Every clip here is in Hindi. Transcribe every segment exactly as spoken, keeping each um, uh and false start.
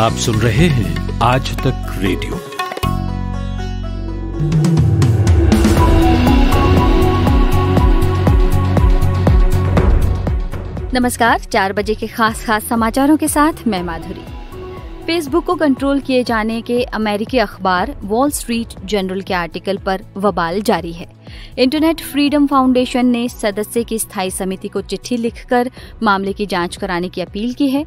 आप सुन रहे हैं आज तक रेडियो। नमस्कार, चार बजे के खास खास समाचारों के साथ मैं माधुरी। फेसबुक को कंट्रोल किए जाने के अमेरिकी अखबार वॉल स्ट्रीट जर्नल के आर्टिकल पर वबाल जारी है। इंटरनेट फ्रीडम फाउंडेशन ने सदस्य की स्थायी समिति को चिट्ठी लिखकर मामले की जांच कराने की अपील की है।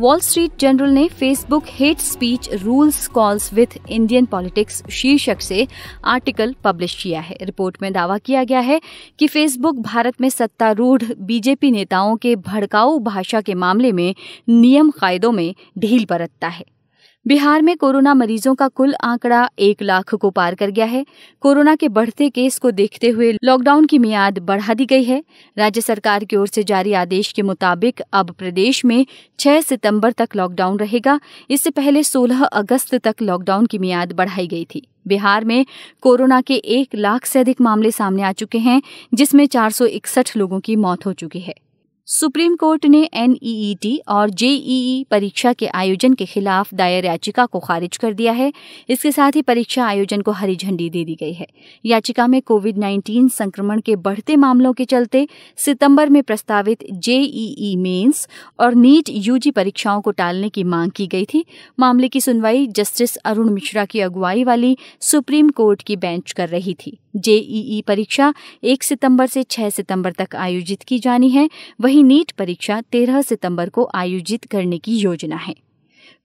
वॉल स्ट्रीट जर्नल ने Facebook hate speech rules calls with Indian politics शीर्षक से आर्टिकल पब्लिश किया है। रिपोर्ट में दावा किया गया है कि फेसबुक भारत में सत्तारूढ़ बीजेपी नेताओं के भड़काऊ भाषा के मामले में नियम कायदों में ढील बरतता है। बिहार में कोरोना मरीजों का कुल आंकड़ा एक लाख को पार कर गया है। कोरोना के बढ़ते केस को देखते हुए लॉकडाउन की मियाद बढ़ा दी गई है। राज्य सरकार की ओर से जारी आदेश के मुताबिक अब प्रदेश में छह सितंबर तक लॉकडाउन रहेगा। इससे पहले सोलह अगस्त तक लॉकडाउन की मियाद बढ़ाई गई थी। बिहार में कोरोना के एक लाख से अधिक मामले सामने आ चुके हैं, जिसमें चार सौ इकसठ लोगों की मौत हो चुकी है। सुप्रीम कोर्ट ने एन ई ई टी और जे ई ई परीक्षा के आयोजन के खिलाफ दायर याचिका को खारिज कर दिया है। इसके साथ ही परीक्षा आयोजन को हरी झंडी दे दी गई है। याचिका में कोविड उन्नीस संक्रमण के बढ़ते मामलों के चलते सितंबर में प्रस्तावित जे ई ई मेंस और नीट यू जी परीक्षाओं को टालने की मांग की गई थी। मामले की सुनवाई जस्टिस अरुण मिश्रा की अगुवाई वाली सुप्रीम कोर्ट की बेंच कर रही थी। जे ई ई परीक्षा एक सितंबर से छह सितंबर तक आयोजित की जानी है। वहीं नीट परीक्षा तेरह सितंबर को आयोजित करने की योजना है।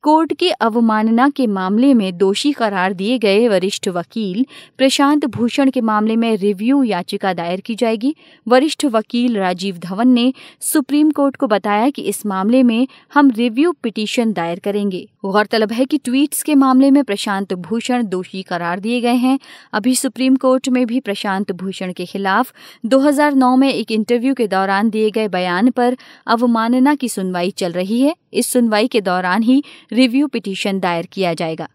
कोर्ट की अवमानना के मामले में दोषी करार दिए गए वरिष्ठ वकील प्रशांत भूषण के मामले में रिव्यू याचिका दायर की जाएगी। वरिष्ठ वकील राजीव धवन ने सुप्रीम कोर्ट को बताया कि इस मामले में हम रिव्यू पिटीशन दायर करेंगे। गौरतलब है कि ट्वीट्स के मामले में प्रशांत भूषण दोषी करार दिए गए हैं। अभी सुप्रीम कोर्ट में भी प्रशांत भूषण के खिलाफ दो हज़ार नौ में एक इंटरव्यू के दौरान दिए गए बयान पर अवमानना की सुनवाई चल रही है। इस सुनवाई के दौरान ही रिव्यू पिटीशन दायर किया जाएगा।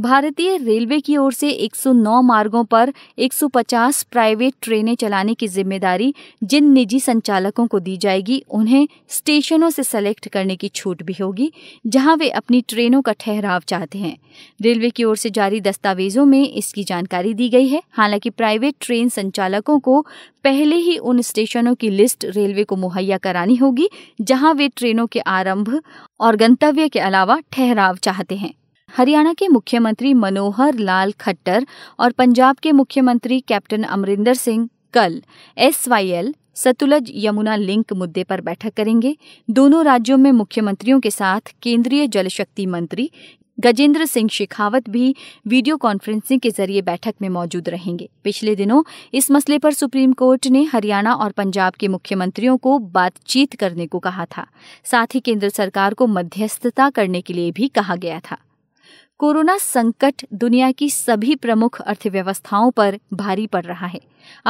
भारतीय रेलवे की ओर से एक सौ नौ मार्गों पर एक सौ पचास प्राइवेट ट्रेनें चलाने की जिम्मेदारी जिन निजी संचालकों को दी जाएगी, उन्हें स्टेशनों से सेलेक्ट करने की छूट भी होगी जहां वे अपनी ट्रेनों का ठहराव चाहते हैं। रेलवे की ओर से जारी दस्तावेजों में इसकी जानकारी दी गई है। हालांकि प्राइवेट ट्रेन संचालकों को पहले ही उन स्टेशनों की लिस्ट रेलवे को मुहैया करानी होगी जहाँ वे ट्रेनों के आरम्भ और गंतव्य के अलावा ठहराव चाहते हैं। हरियाणा के मुख्यमंत्री मनोहर लाल खट्टर और पंजाब के मुख्यमंत्री कैप्टन अमरिंदर सिंह कल S Y L Sutlej Yamuna link मुद्दे पर बैठक करेंगे। दोनों राज्यों में मुख्यमंत्रियों के साथ केंद्रीय जल शक्ति मंत्री गजेंद्र सिंह शेखावत भी वीडियो कॉन्फ्रेंसिंग के जरिए बैठक में मौजूद रहेंगे। पिछले दिनों इस मसले पर सुप्रीम कोर्ट ने हरियाणा और पंजाब के मुख्यमंत्रियों को बातचीत करने को कहा था। साथ ही केंद्र सरकार को मध्यस्थता करने के लिए भी कहा गया था। कोरोना संकट दुनिया की सभी प्रमुख अर्थव्यवस्थाओं पर भारी पड़ रहा है।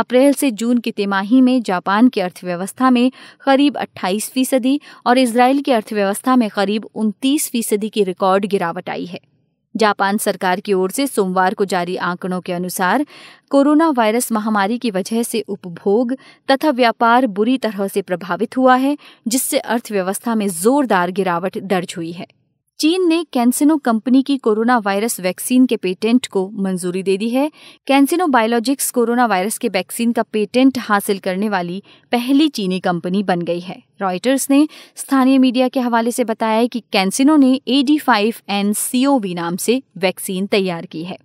अप्रैल से जून की तिमाही में जापान की अर्थव्यवस्था में करीब अट्ठाईस फीसदी और इजराइल की अर्थव्यवस्था में करीब उनतीस फीसदी की रिकॉर्ड गिरावट आई है। जापान सरकार की ओर से सोमवार को जारी आंकड़ों के अनुसार कोरोना वायरस महामारी की वजह से उपभोग तथा व्यापार बुरी तरह से प्रभावित हुआ है, जिससे अर्थव्यवस्था में जोरदार गिरावट दर्ज हुई है। चीन ने कैंसिनो कंपनी की कोरोना वायरस वैक्सीन के पेटेंट को मंजूरी दे दी है। कैंसिनो बायोलॉजिक्स कोरोना वायरस के वैक्सीन का पेटेंट हासिल करने वाली पहली चीनी कंपनी बन गई है। रॉयटर्स ने स्थानीय मीडिया के हवाले से बताया है कि कैंसिनो ने A D five N C O V नाम से वैक्सीन तैयार की है।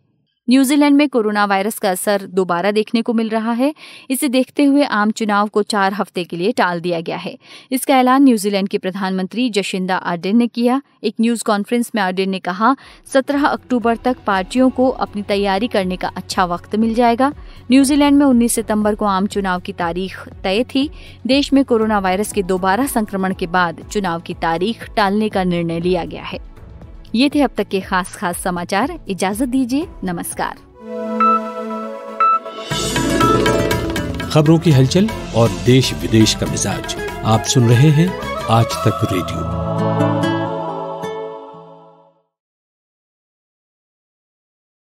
न्यूजीलैंड में कोरोना वायरस का असर दोबारा देखने को मिल रहा है। इसे देखते हुए आम चुनाव को चार हफ्ते के लिए टाल दिया गया है। इसका ऐलान न्यूजीलैंड की प्रधानमंत्री जसिंदा आर्डर्न ने किया। एक न्यूज़ कॉन्फ्रेंस में आर्डर्न ने कहा, सत्रह अक्टूबर तक पार्टियों को अपनी तैयारी करने का अच्छा वक्त मिल जाएगा। न्यूजीलैंड में उन्नीस सितंबर को आम चुनाव की तारीख तय थी। देश में कोरोना वायरस के दोबारा संक्रमण के बाद चुनाव की तारीख टालने का निर्णय लिया गया है। ये थे अब तक के खास खास समाचार। इजाजत दीजिए, नमस्कार। खबरों की हलचल और देश विदेश का मिजाज आप सुन रहे हैं आज तक रेडियो।